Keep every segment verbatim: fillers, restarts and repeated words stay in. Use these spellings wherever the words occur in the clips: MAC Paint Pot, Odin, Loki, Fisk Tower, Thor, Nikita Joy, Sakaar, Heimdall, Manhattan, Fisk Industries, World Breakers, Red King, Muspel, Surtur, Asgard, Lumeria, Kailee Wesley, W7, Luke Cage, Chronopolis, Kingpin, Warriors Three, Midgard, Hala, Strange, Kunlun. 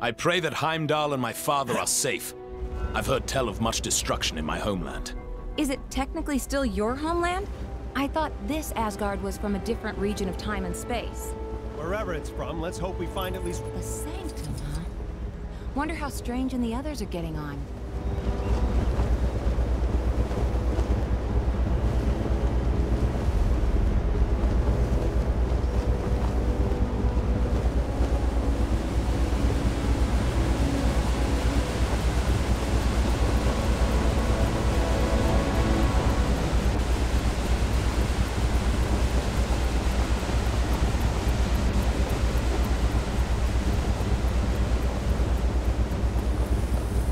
I pray that Heimdall and my father are safe. I've heard tell of much destruction in my homeland. Is it technically still your homeland? I thought this Asgard was from a different region of time and space. Wherever it's from, let's hope we find at least... The Sanctum, huh? Wonder how Strange and the others are getting on.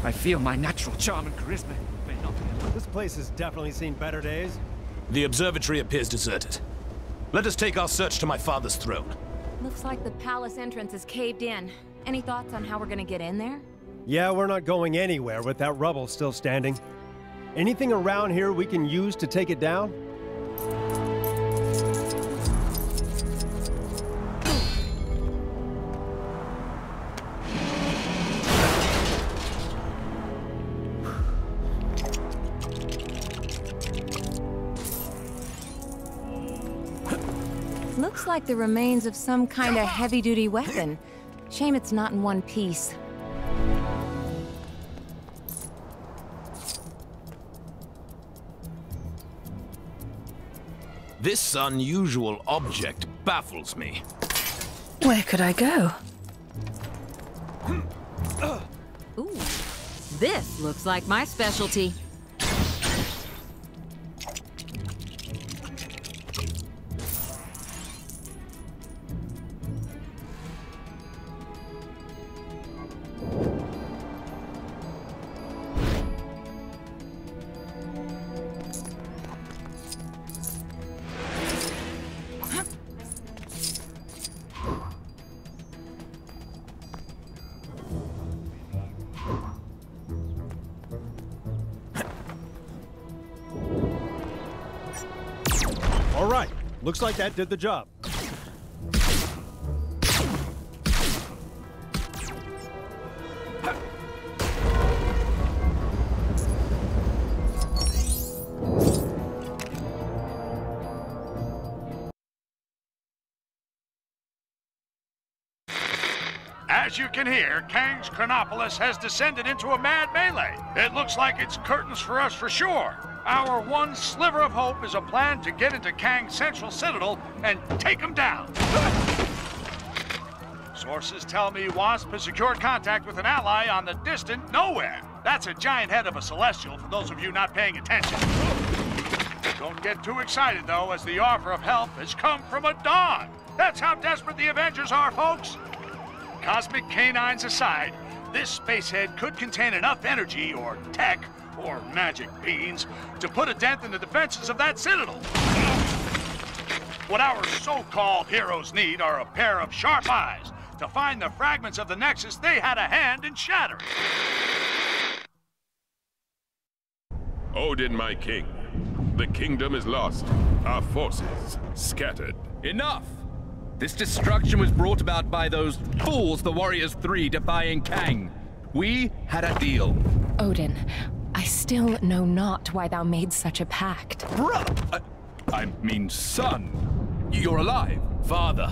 I feel my natural charm and charisma may not be enough. This place has definitely seen better days. The observatory appears deserted. Let us take our search to my father's throne. Looks like the palace entrance is caved in. Any thoughts on how we're gonna get in there? Yeah, we're not going anywhere with that rubble still standing. Anything around here we can use to take it down? Like the remains of some kind of heavy-duty weapon. Shame it's not in one piece. This unusual object baffles me. Where could I go? Ooh, this looks like my specialty. Looks like that did the job. As you can hear, Kang's Chronopolis has descended into a mad melee. It looks like it's curtains for us for sure. Our one sliver of hope is a plan to get into Kang's central citadel and take him down. Sources tell me Wasp has secured contact with an ally on the distant nowhere. That's a giant head of a celestial for those of you not paying attention. Don't get too excited, though, as the offer of help has come from a dog. That's how desperate the Avengers are, folks. Cosmic canines aside, this spacehead could contain enough energy or tech or magic beans to put a dent in the defenses of that citadel. What our so-called heroes need are a pair of sharp eyes to find the fragments of the Nexus they had a hand in shattering. Odin, my king, the kingdom is lost, our forces scattered. Enough! This destruction was brought about by those fools, the Warriors Three, defying Kang. We had a deal. Odin, I still know not why thou made such a pact. Brother! Uh, I mean, son! You're alive! Father,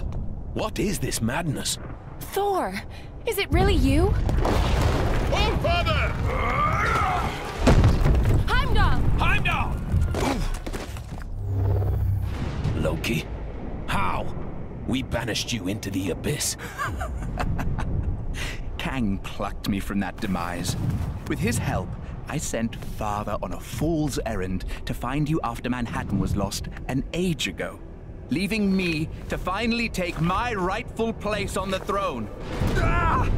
what is this madness? Thor! Is it really you? Oh, father! Heimdall! Heimdall! Ooh. Loki? How? We banished you into the abyss. Kang plucked me from that demise. With his help, I sent father on a fool's errand to find you after Manhattan was lost an age ago, leaving me to finally take my rightful place on the throne. Ah!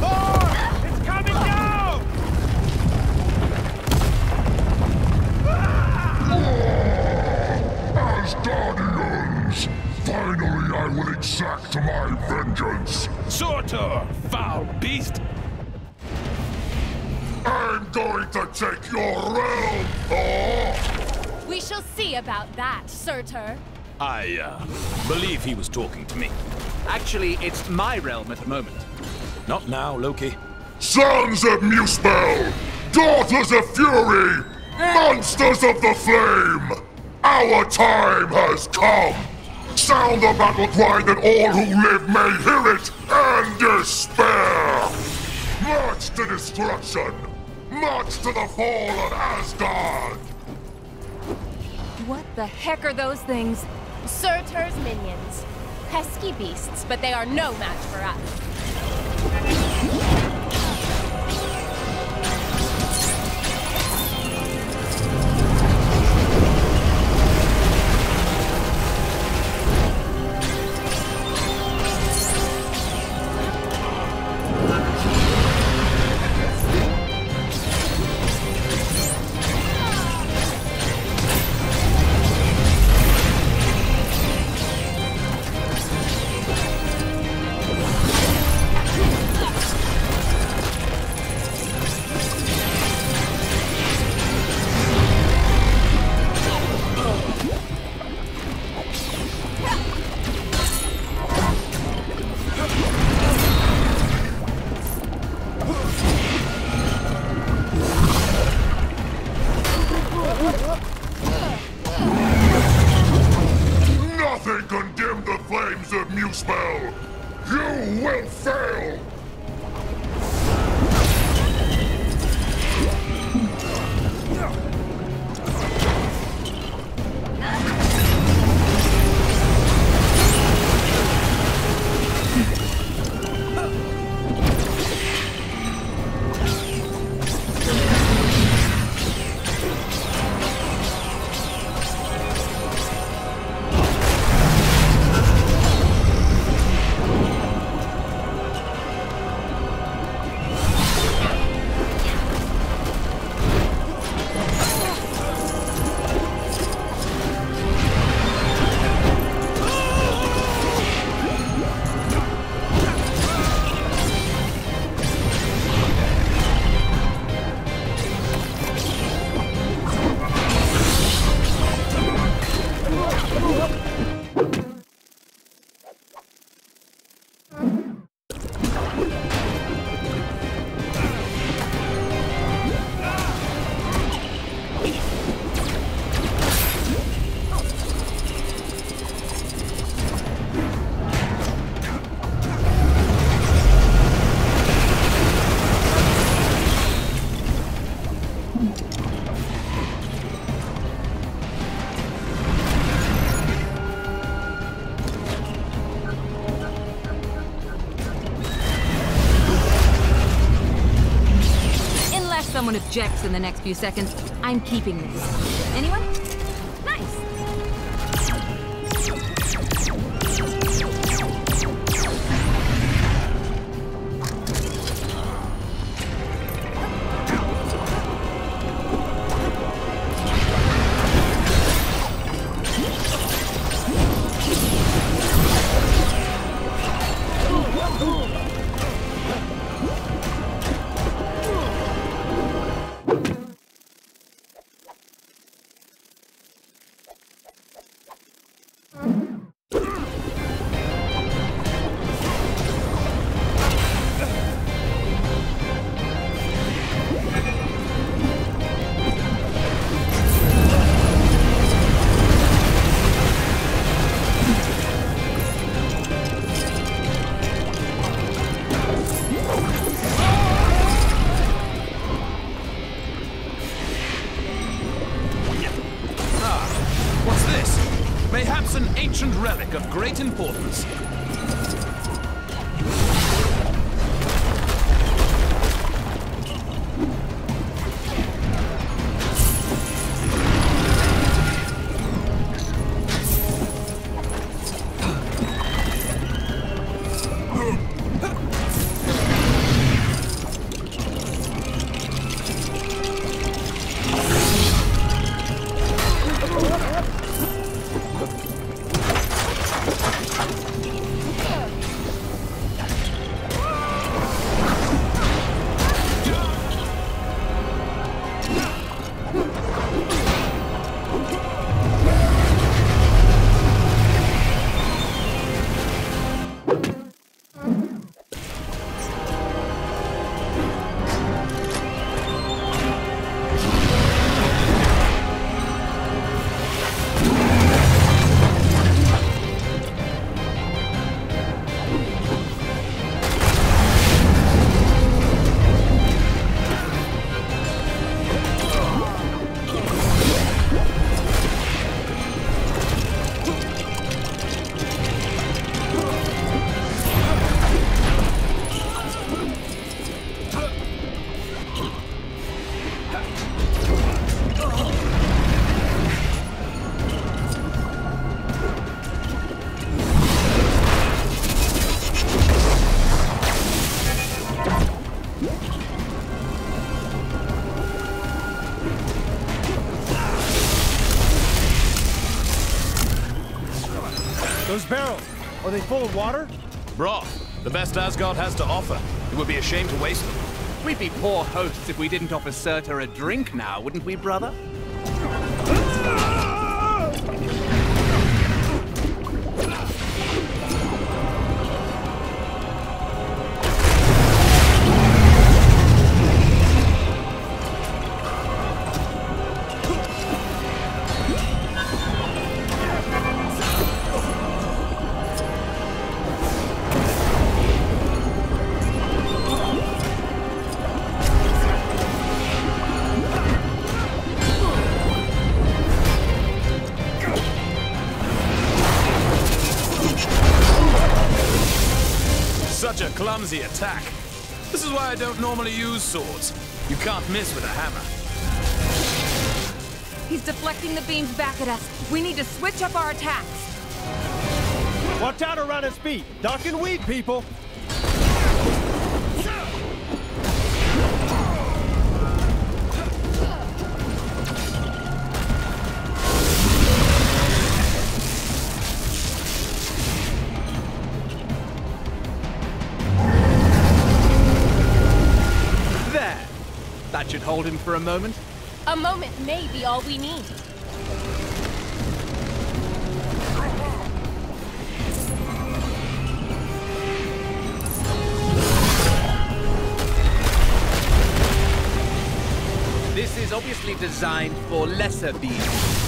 Thor! It's coming down! Ah! Asgardians! Finally, I will exact my vengeance! Surtur, foul beast! I'm going to take your realm, Thor! We shall see about that, Surtur. I, uh, believe he was talking to me. Actually, it's my realm at the moment. Not now, Loki. Sons of Muspel! Daughters of Fury! Monsters of the Flame! Our time has come! Sound the battle cry that all who live may hear it and despair! March to destruction! March to the fall of Asgard! What the heck are those things? Surtur's minions. Pesky beasts, but they are no match for us. Someone objects in the next few seconds, I'm keeping this. Anyone? Of great importance. Thank you. Those barrels, are they full of water? Broth. The best Asgard has to offer. It would be a shame to waste them. We'd be poor hosts if we didn't offer Surtur a drink now, wouldn't we, brother? Clumsy attack. This is why I don't normally use swords. You can't miss with a hammer. He's deflecting the beams back at us. We need to switch up our attacks. Watch out around his feet. Duck and weave, people. Should hold him for a moment. A moment may be all we need. This is obviously designed for lesser beings.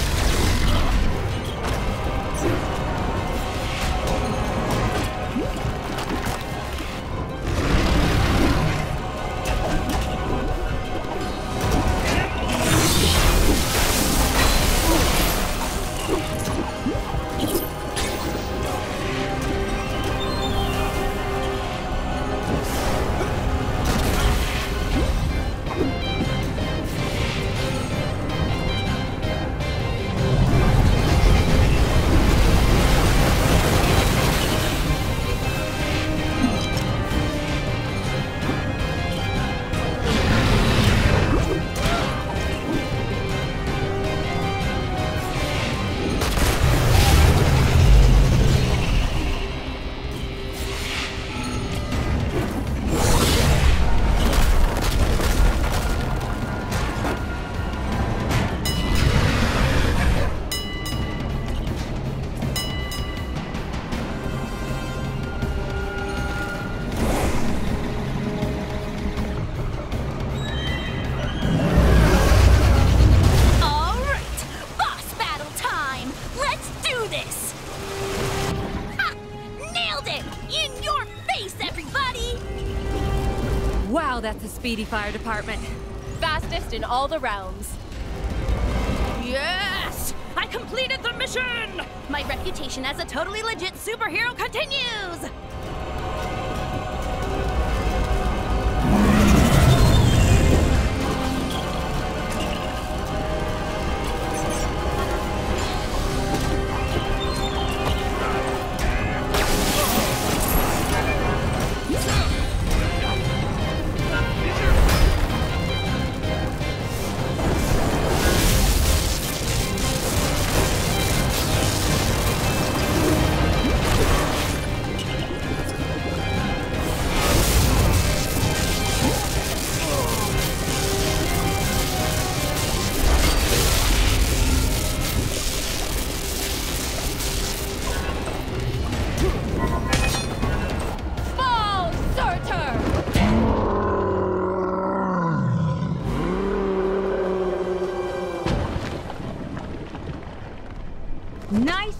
Speedy fire department. Fastest in all the realms. Yes! I completed the mission! My reputation as a totally legit superhero continues!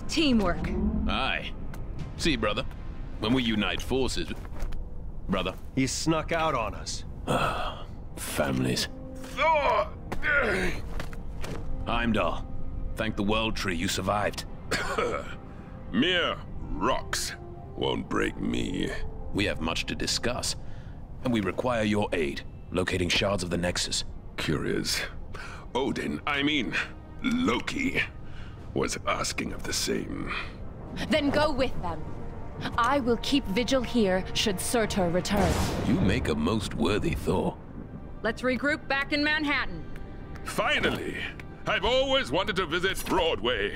Teamwork. Aye. See, brother, when we unite forces... Brother. He snuck out on us. Ah, families. Thor! Heimdall, thank the World Tree you survived. Mere rocks won't break me. We have much to discuss, and we require your aid, locating shards of the Nexus. Curious. Odin, I mean, Loki, was asking of the same. Then go with them. I will keep vigil here should Surtur return. You make a most worthy Thor. Let's regroup back in Manhattan. Finally! I've always wanted to visit Broadway.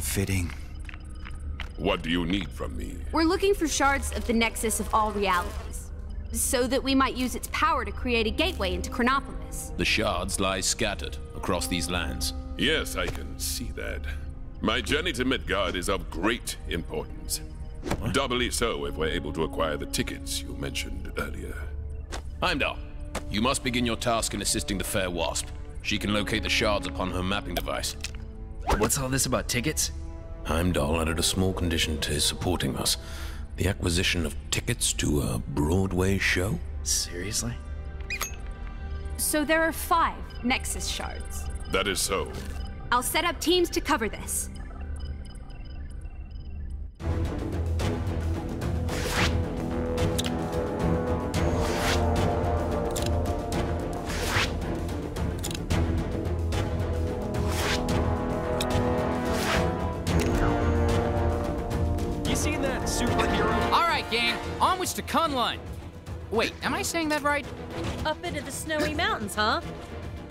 fitting. What do you need from me? We're looking for shards of the Nexus of all realities, so that we might use its power to create a gateway into Chronopolis. The shards lie scattered across these lands. Yes, I can see that. My journey to Midgard is of great importance. What? Doubly so if we're able to acquire the tickets you mentioned earlier. Heimdall, you must begin your task in assisting the fair Wasp. She can locate the shards upon her mapping device. What's all this about tickets? Heimdall added a small condition to his supporting us. The acquisition of tickets to a Broadway show? Seriously? So there are five Nexus shards. That is so. I'll set up teams to cover this. To Kunlun. Wait, am I saying that right? Up into the snowy mountains, huh?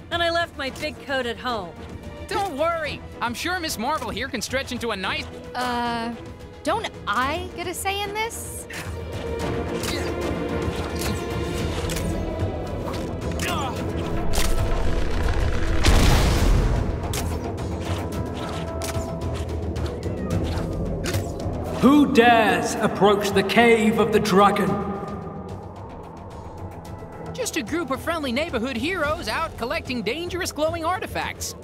And I left my big coat at home. Don't worry. I'm sure Miss Marvel here can stretch into a nice... Uh, don't I get a say in this? Who dares approach the cave of the dragon? Just a group of friendly neighborhood heroes out collecting dangerous glowing artifacts.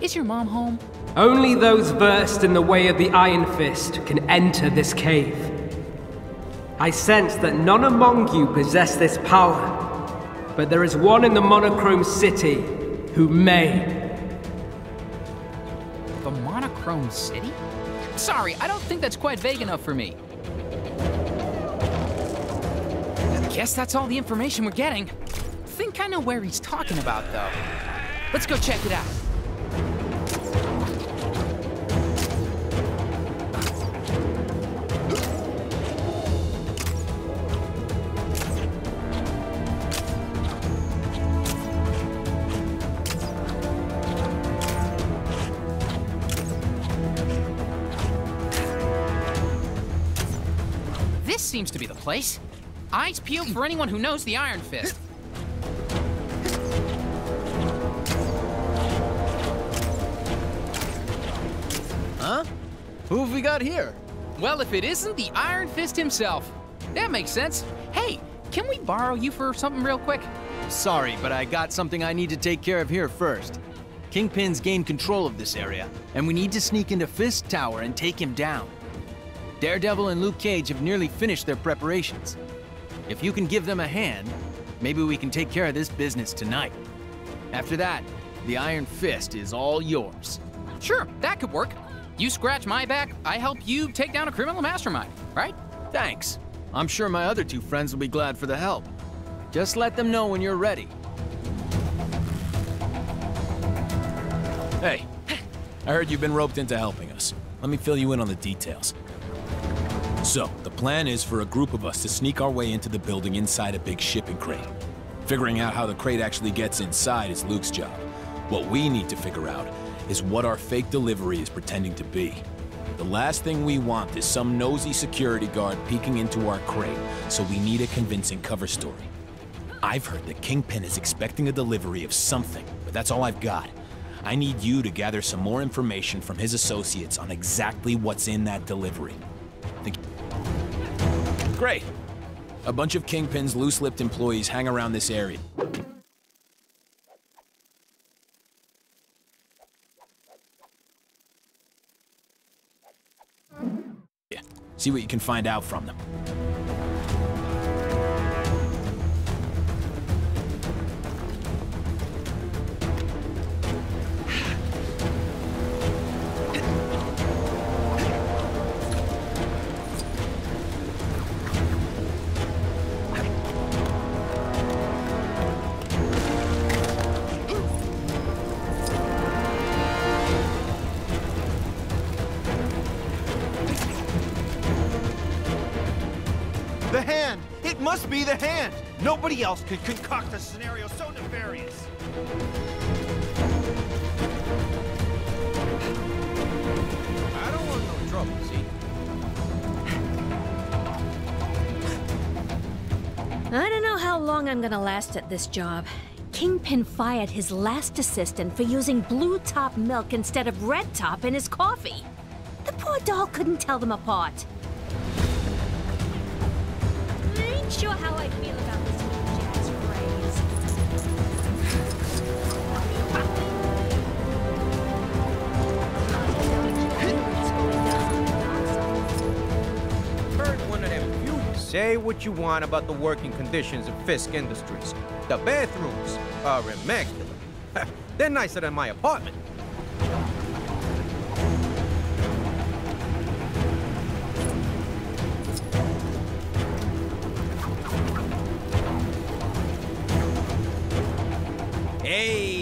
Is your mom home? Only those versed in the way of the Iron Fist can enter this cave. I sense that none among you possess this power, but there is one in the monochrome city who may. The monochrome city? Sorry, I don't think that's quite vague enough for me. I guess that's all the information we're getting. Think I know where he's talking about, though. Let's go check it out. Seems to be the place. Eyes peeled for anyone who knows the Iron Fist. Huh? Who have we got here? Well, if it isn't the Iron Fist himself. That makes sense. Hey, can we borrow you for something real quick? Sorry, but I got something I need to take care of here first. Kingpin's gained control of this area, and we need to sneak into Fisk Tower and take him down. Daredevil and Luke Cage have nearly finished their preparations. If you can give them a hand, maybe we can take care of this business tonight. After that, the Iron Fist is all yours. Sure, that could work. You scratch my back, I help you take down a criminal mastermind, right? Thanks. I'm sure my other two friends will be glad for the help. Just let them know when you're ready. Hey, I heard you've been roped into helping us. Let me fill you in on the details. So, the plan is for a group of us to sneak our way into the building inside a big shipping crate. Figuring out how the crate actually gets inside is Luke's job. What we need to figure out is what our fake delivery is pretending to be. The last thing we want is some nosy security guard peeking into our crate, so we need a convincing cover story. I've heard that Kingpin is expecting a delivery of something, but that's all I've got. I need you to gather some more information from his associates on exactly what's in that delivery. Great. A bunch of Kingpin's loose-lipped employees hang around this area. Yeah. See what you can find out from them. Nobody else could concoct a scenario so nefarious. I don't trouble, see? I don't know how long I'm gonna last at this job. Kingpin fired his last assistant for using blue top milk instead of red top in his coffee. The poor doll couldn't tell them apart. I ain't sure how I feel about this jazz phrase. Heard one of them. You say what you want about the working conditions of Fisk Industries. The bathrooms are immaculate. They're nicer than my apartment. Hey!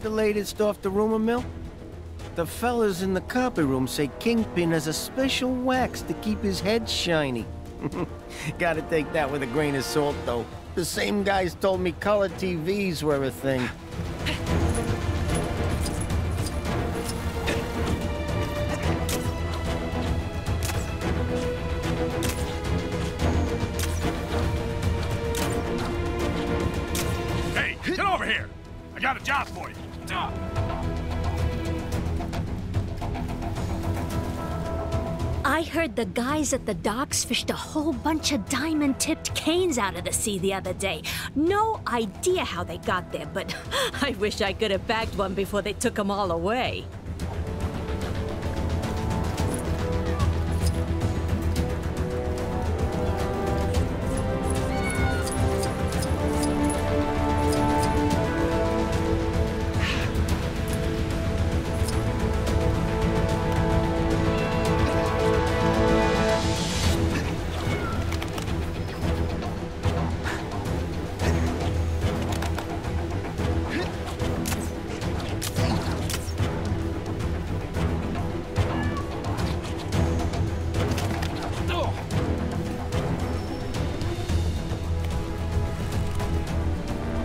The latest off the rumor mill? The fellas in the copy room say Kingpin has a special wax to keep his head shiny. Gotta take that with a grain of salt, though. The same guys told me color T Vs were a thing. Hey, get over here! I got a job for you. I heard the guys at the docks fished a whole bunch of diamond-tipped canes out of the sea the other day. No idea how they got there, but I wish I could have bagged one before they took them all away.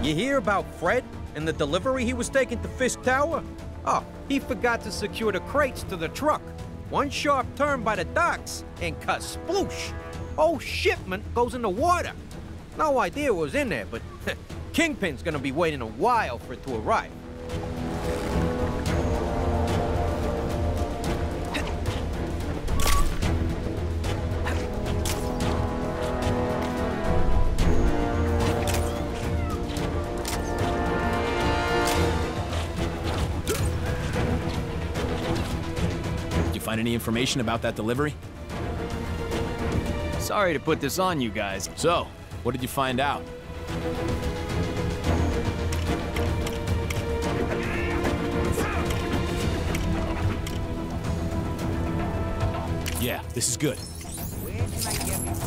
You hear about Fred and the delivery he was taking to Fisk Tower? Oh, he forgot to secure the crates to the truck. One sharp turn by the docks and cut sploosh. Whole shipment goes in the water. No idea what was in there, but Kingpin's gonna be waiting a while for it to arrive. Any information about that delivery? Sorry to put this on you guys. So, what did you find out? Yeah, this is good.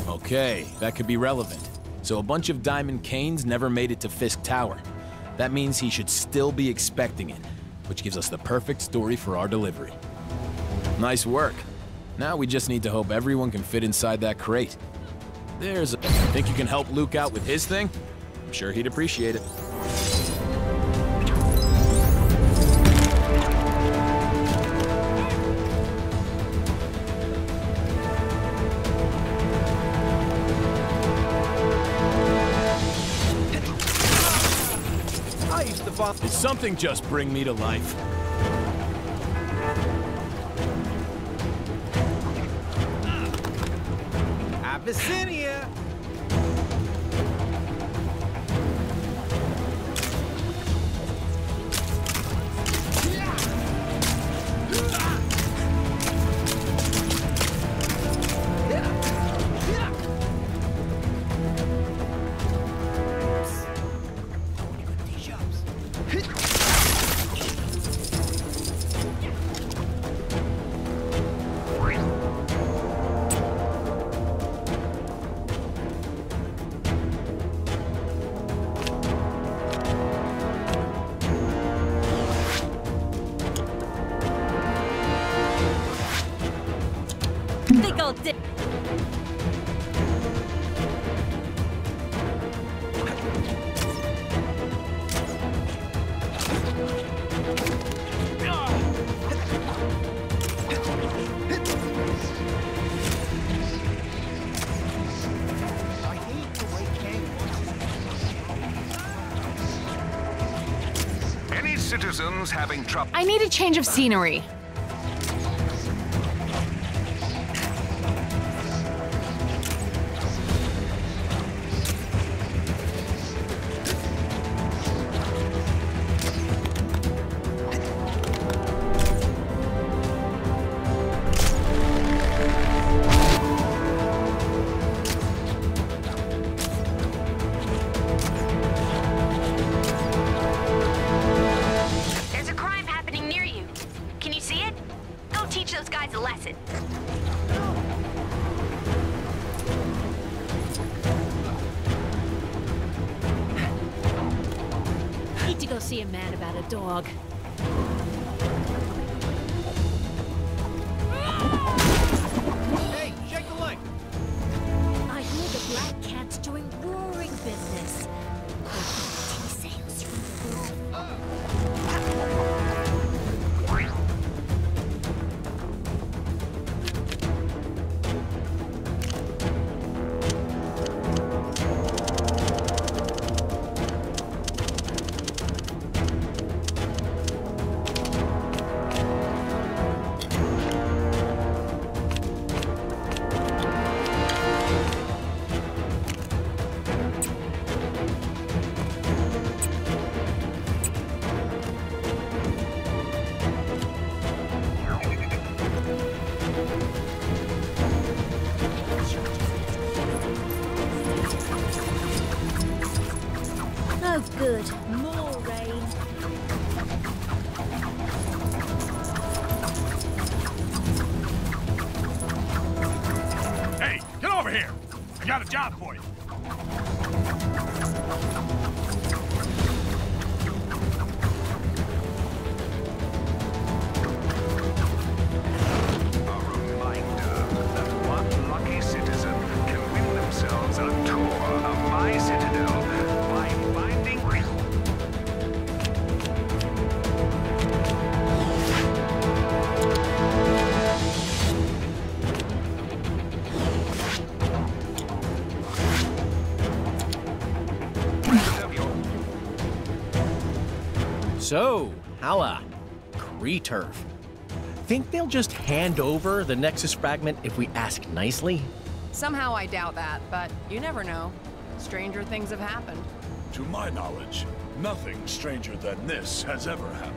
Okay, that could be relevant. So a bunch of diamond canes never made it to Fisk Tower. That means he should still be expecting it, which gives us the perfect story for our delivery. Nice work. Now we just need to hope everyone can fit inside that crate. There's a... Think you can help Luke out with his thing? I'm sure he'd appreciate it. I used to... Did something just bring me to life? Lumeria. d- having trouble. I need a change of scenery. Dog. Hey, shake the leg. I hear the black cat's doing roaring business. So, Hala, Kreeturf. Think they'll just hand over the Nexus fragment if we ask nicely? Somehow I doubt that, but you never know. Stranger things have happened. To my knowledge, nothing stranger than this has ever happened.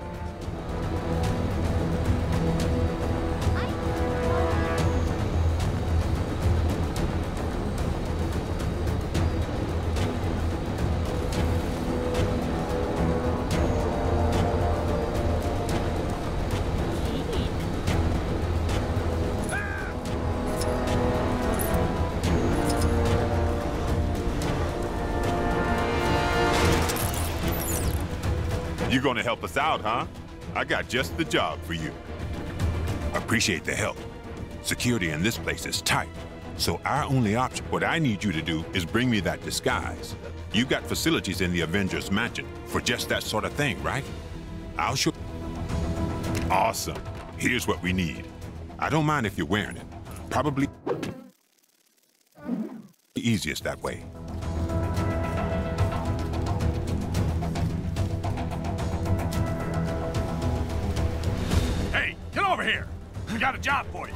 Gonna help us out, huh? I got just the job for you. Appreciate the help. Security in this place is tight, so our only option. What I need you to do is bring me that disguise. You've got facilities in the Avengers Mansion for just that sort of thing, right? I'll show. Awesome. Here's what we need. I don't mind if you're wearing it. Probably the easiest that way. Here. We got a job for you.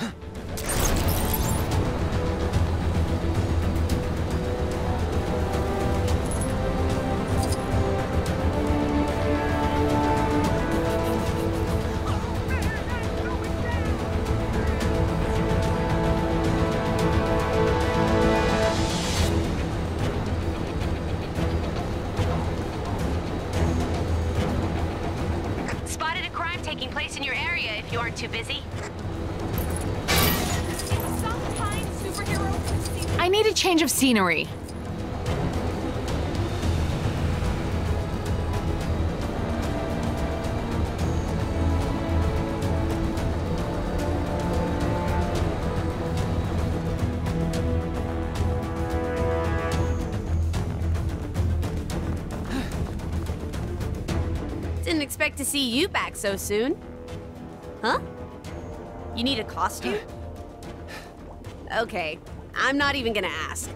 Too busy? I need a change of scenery. didn't expect to see you back so soon. Huh? You need a costume? Okay, I'm not even gonna ask.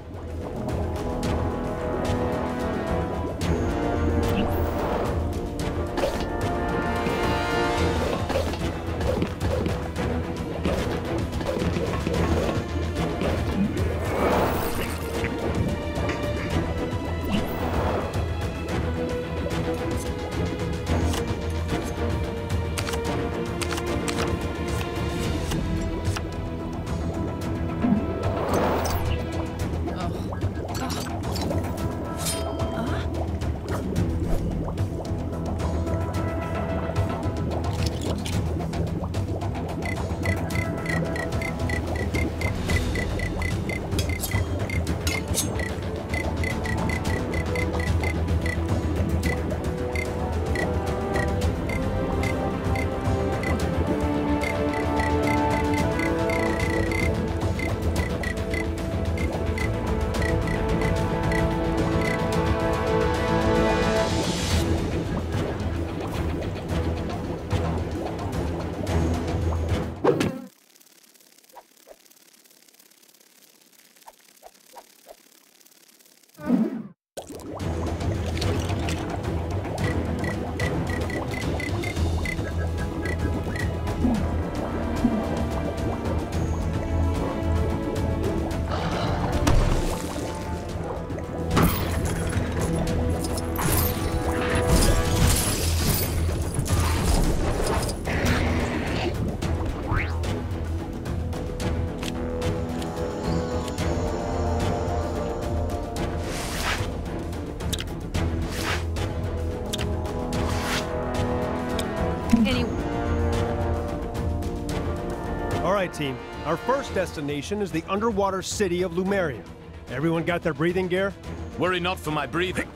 Team, our first destination is the underwater city of Lumeria. Everyone got their breathing gear? Worry not for my breathing.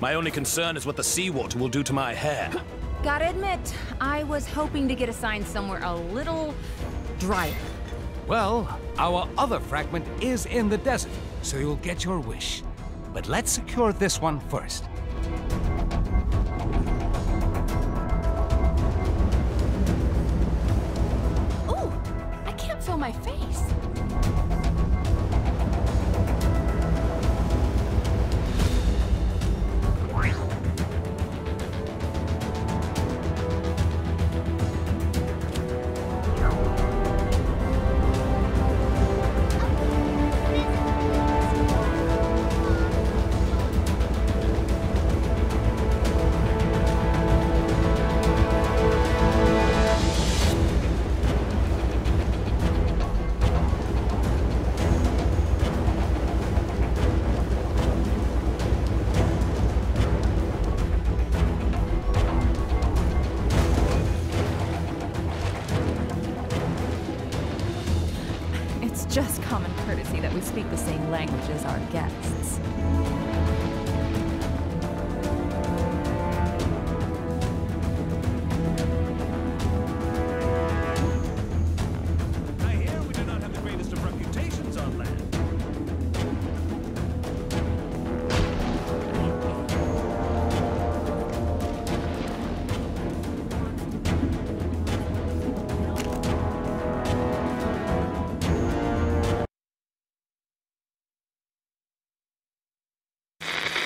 My only concern is what the seawater will do to my hair. Gotta admit, I was hoping to get assigned somewhere a little drier. Well, our other fragment is in the desert, so you'll get your wish. But let's secure this one first.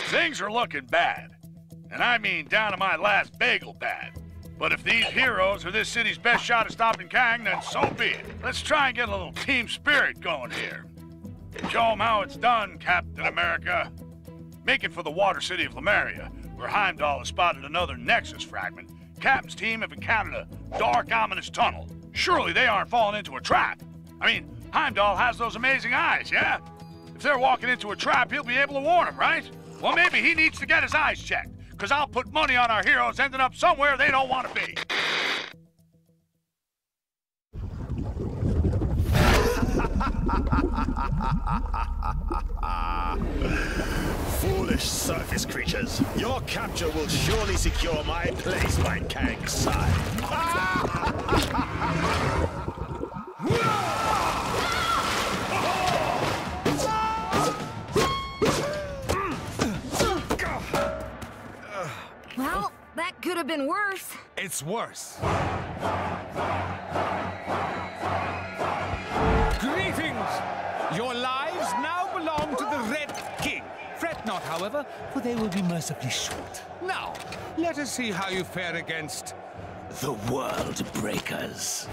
Things are looking bad, and I mean down to my last bagel bad. But if these heroes are this city's best shot at stopping Kang, then so be it. Let's try and get a little team spirit going here. Show them how it's done, Captain America. Make it for the water city of Lemuria, where Heimdall has spotted another Nexus fragment. Captain's team have encountered a dark, ominous tunnel. Surely they aren't falling into a trap. I mean, Heimdall has those amazing eyes, yeah? If they're walking into a trap, he'll be able to warn them, right? Well, maybe he needs to get his eyes checked, because I'll put money on our heroes ending up somewhere they don't want to be. Foolish surface creatures. Your capture will surely secure my place by Kang's side. Well, That could have been worse. It's worse. Greetings! Your lives now belong to the Red King. Fret not, however, for they will be mercifully short. Now, let us see how you fare against the World Breakers.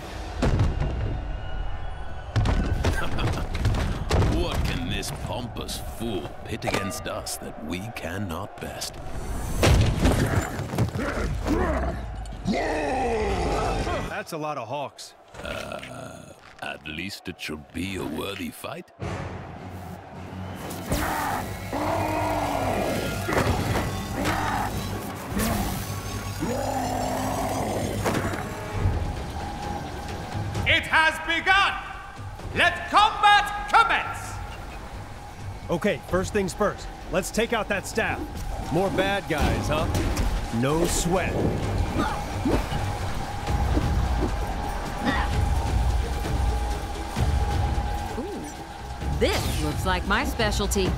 What can this pompous fool pit against us that we cannot best? That's a lot of hawks. Uh, at least it should be a worthy fight. It has begun! Let combat commence! Okay, first things first. Let's take out that staff. More bad guys, huh? No sweat. Ooh, this looks like my specialty.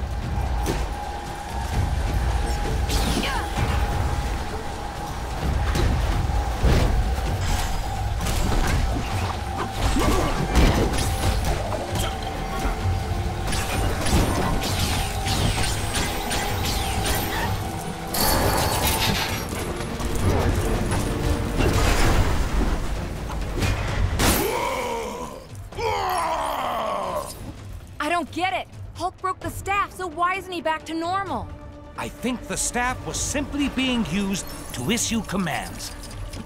Why isn't he back to normal? I think the staff was simply being used to issue commands.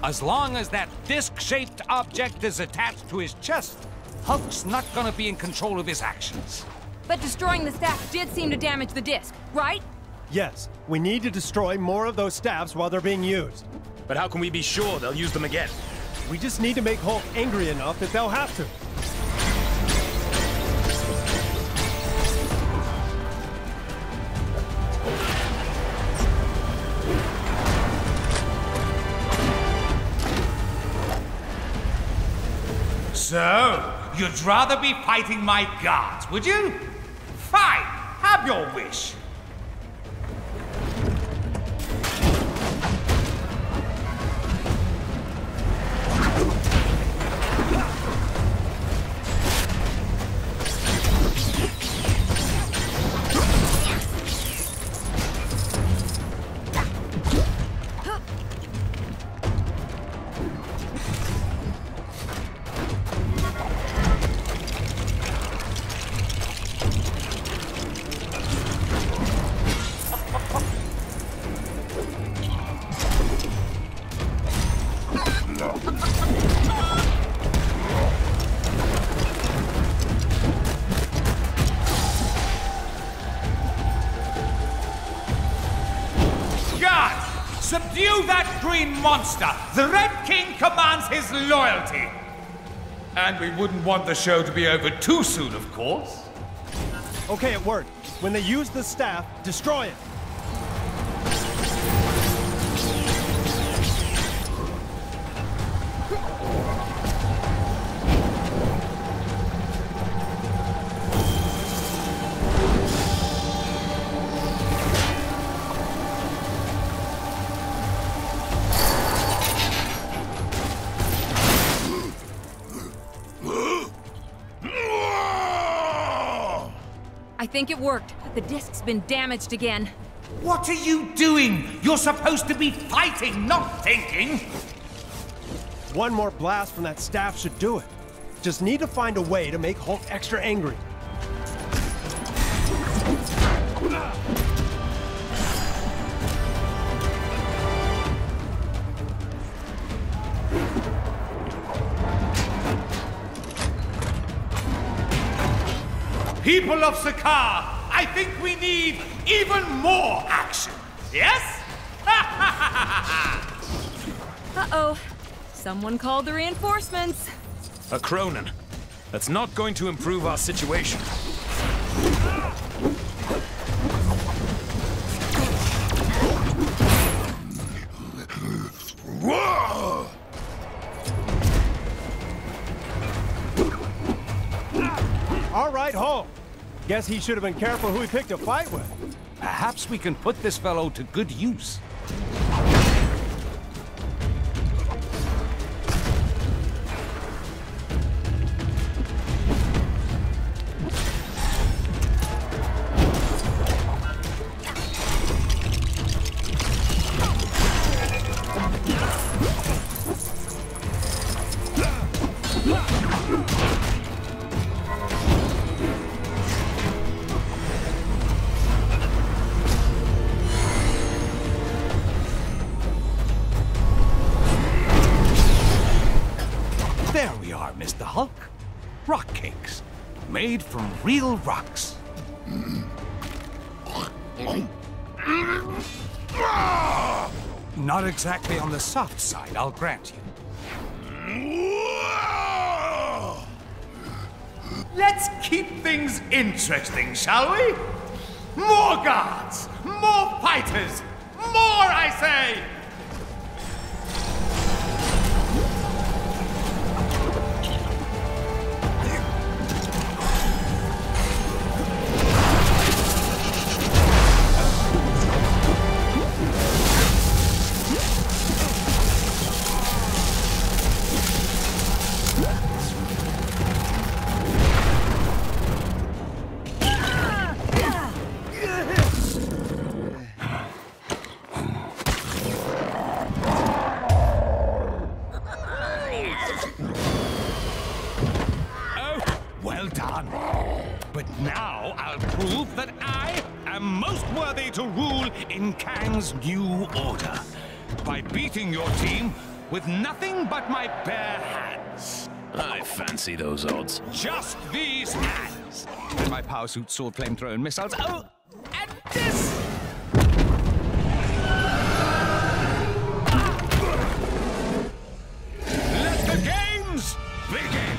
As long as that disc-shaped object is attached to his chest, Hulk's not gonna be in control of his actions. But destroying the staff did seem to damage the disc, right? Yes, we need to destroy more of those staffs while they're being used. But how can we be sure they'll use them again? We just need to make Hulk angry enough that they'll have to. So, you'd rather be fighting my guards, would you? Fine, have your wish. Monster! The Red King commands his loyalty! And we wouldn't want the show to be over too soon, of course. Okay, it worked. When they use the staff, destroy it! I think it worked. The disc's been damaged again. What are you doing? You're supposed to be fighting, not thinking! One more blast from that staff should do it. Just need to find a way to make Hulk extra angry. People of Sakaar, I think we need even more action, yes? Uh-oh. Someone called the reinforcements. A Cronin. That's not going to improve our situation. All right, Hulk. Guess he should have been careful who he picked a fight with. Perhaps we can put this fellow to good use. we are, Mister Hulk. Rock cakes, made from real rocks. Not exactly on the soft side, I'll grant you. Let's keep things interesting, shall we? More guards, more fighters, more, I say! New order by beating your team with nothing but my bare hands. I fancy those odds. Just these hands and my power suit, sword, flamethrower, and missiles. Oh, and this. Let the games begin.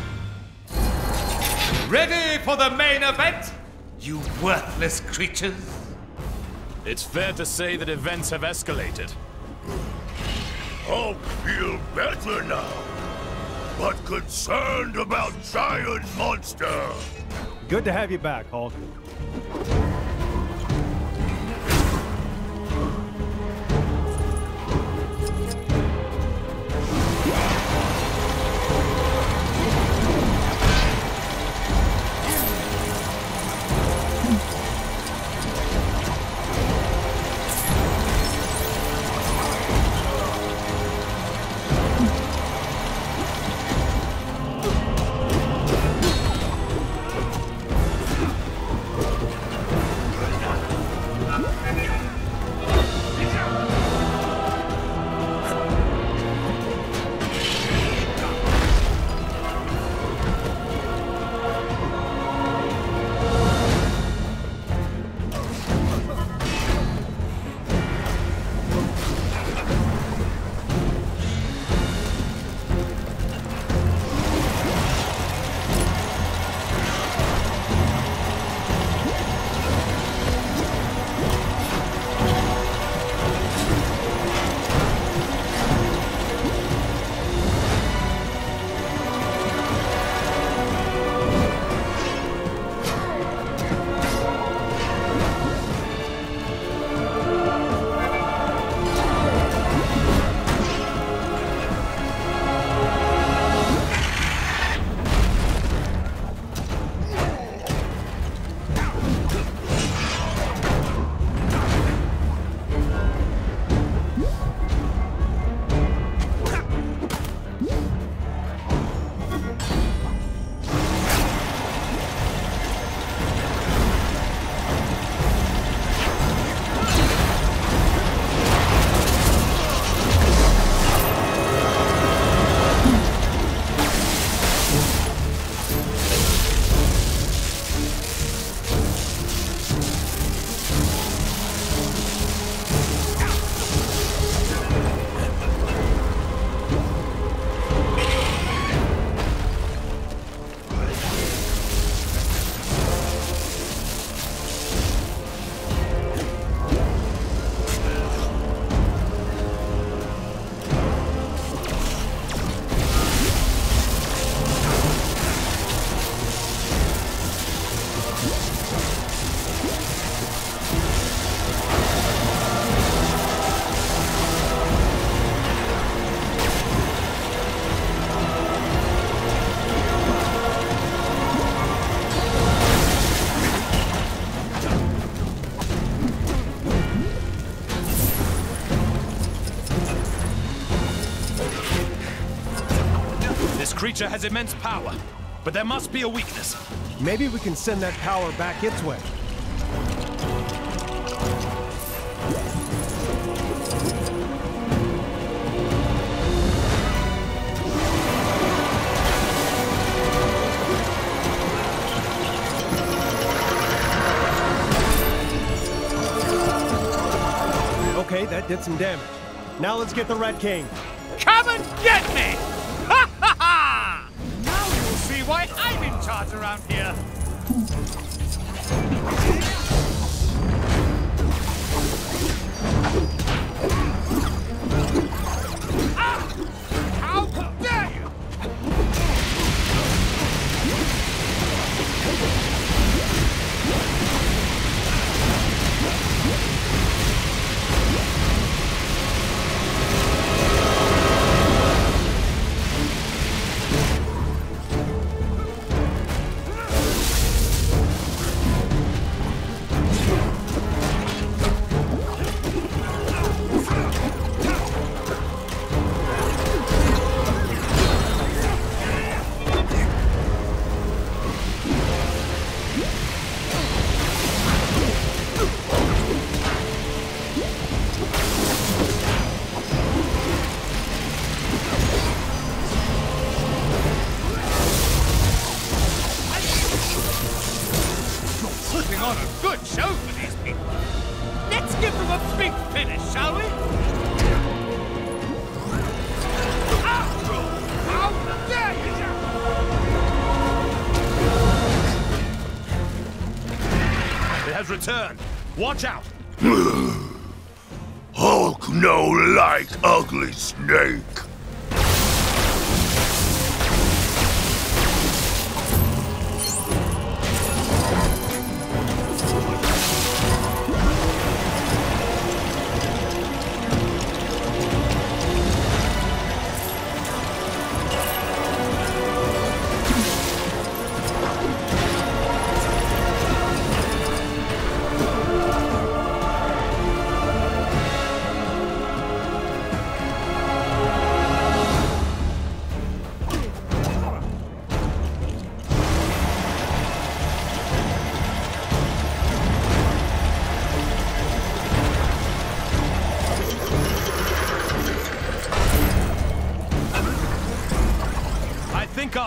Ready for the main event, you worthless creatures? It's fair to say that events have escalated. Hulk feel better now, but concerned about giant monster. Good to have you back, Hulk. Creature has immense power, but there must be a weakness. Maybe we can send that power back its way. did some damage. Now let's get the Red King. Come and get me! Ha ha ha! Now you'll see why I'm in charge around here. Ah! How dare you! Return. Watch out! Hulk no like ugly snake.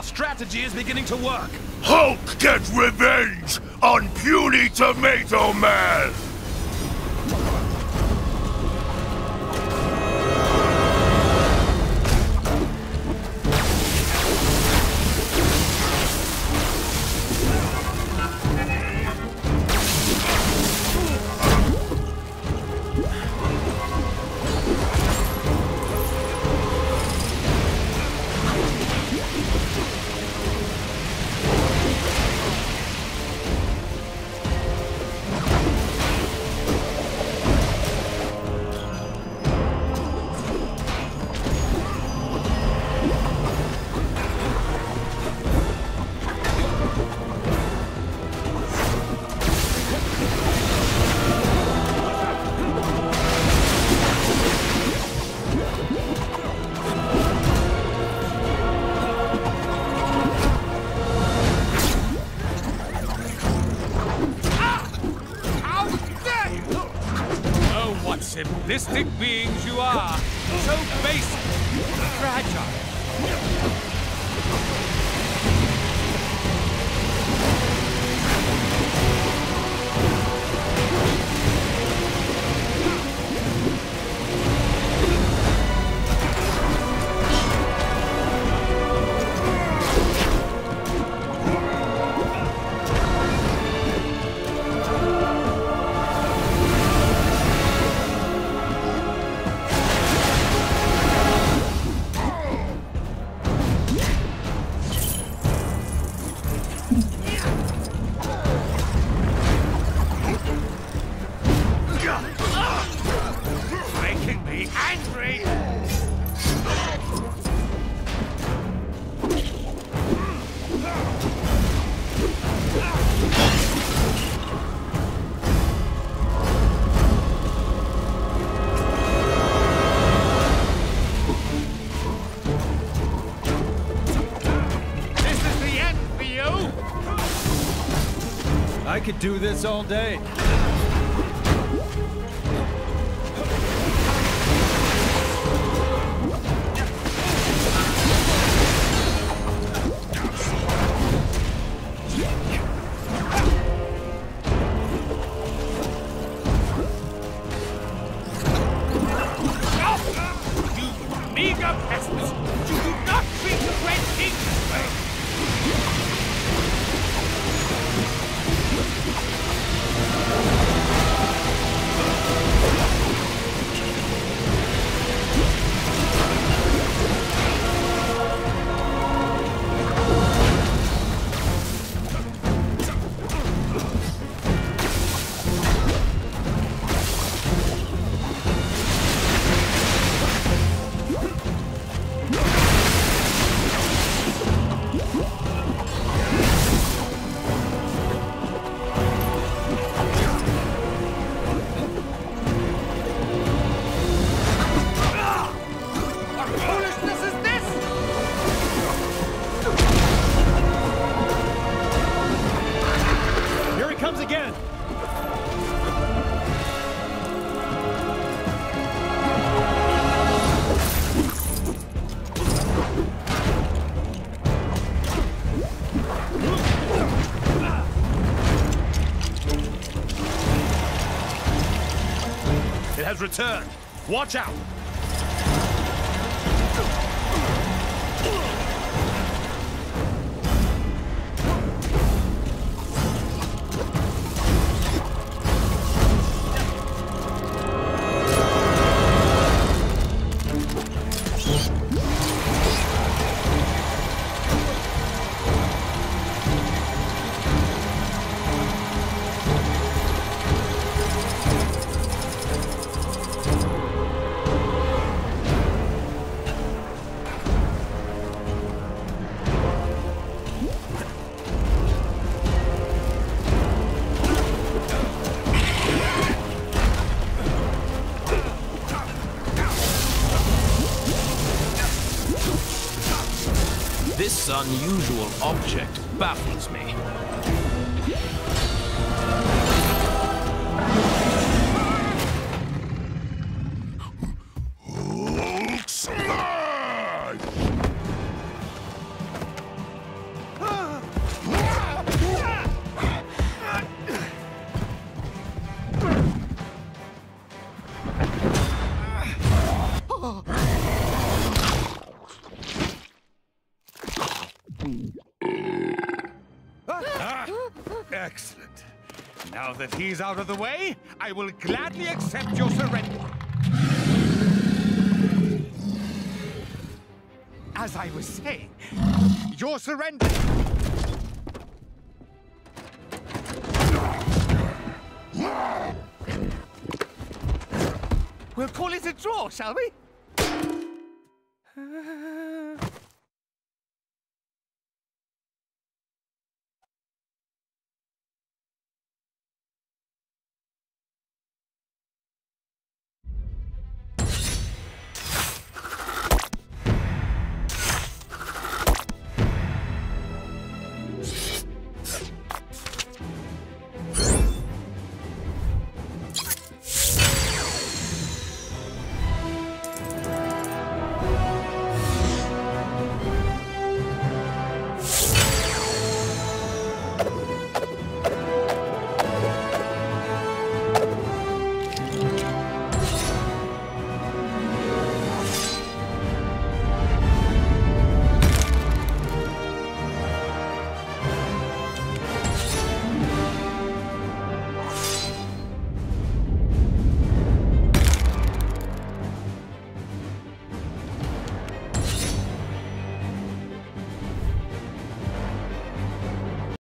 Strategy is beginning to work. Hulk gets revenge on puny Tomato Man. Simplistic beings you are, so basic, fragile. I could do this all day. dumb peasants! You do not treat the Red King this way! Return. Watch out! This unusual object baffles me. If he's out of the way, I will gladly accept your surrender. As I was saying, your surrender. We'll call it a draw, shall we?